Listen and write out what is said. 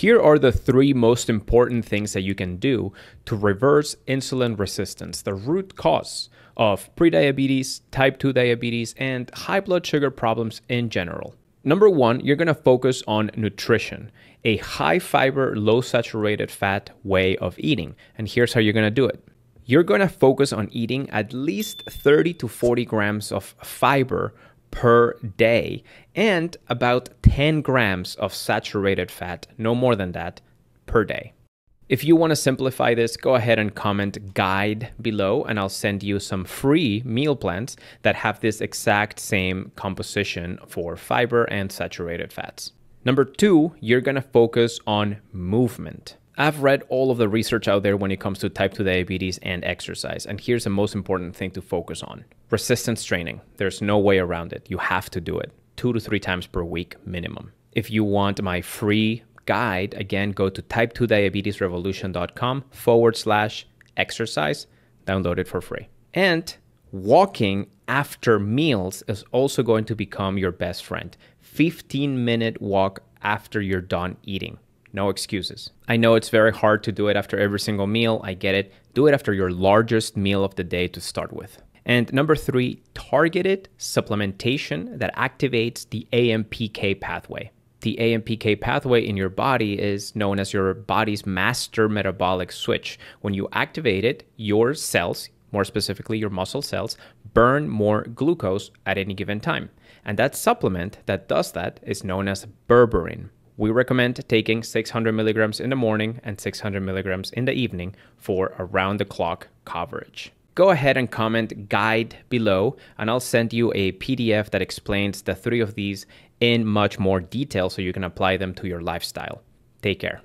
Here are the three most important things that you can do to reverse insulin resistance, the root cause of prediabetes, type 2 diabetes, and high blood sugar problems in general. Number one, you're going to focus on nutrition, a high fiber, low saturated fat way of eating. And here's how you're going to do it. You're going to focus on eating at least 30 to 40 grams of fiber per day and about 10 grams of saturated fat, no more than that, per day. If you want to simplify this, go ahead and comment guide below and I'll send you some free meal plans that have this exact same composition for fiber and saturated fats. Number two, you're going to focus on movement. I've read all of the research out there when it comes to type 2 diabetes and exercise, and here's the most important thing to focus on. Resistance training. There's no way around it. You have to do it 2 to 3 times per week minimum. If you want my free guide, again, go to type2diabetesrevolution.com/exercise, download it for free. And walking after meals is also going to become your best friend. 15-minute walk after you're done eating. No excuses. I know it's very hard to do it after every single meal. I get it. Do it after your largest meal of the day to start with. And number three, targeted supplementation that activates the AMPK pathway. The AMPK pathway in your body is known as your body's master metabolic switch. When you activate it, your cells, more specifically your muscle cells, burn more glucose at any given time. And that supplement that does that is known as berberine. We recommend taking 600 milligrams in the morning and 600 milligrams in the evening for around-the-clock coverage. Go ahead and comment guide below, and I'll send you a PDF that explains the three of these in much more detail so you can apply them to your lifestyle. Take care.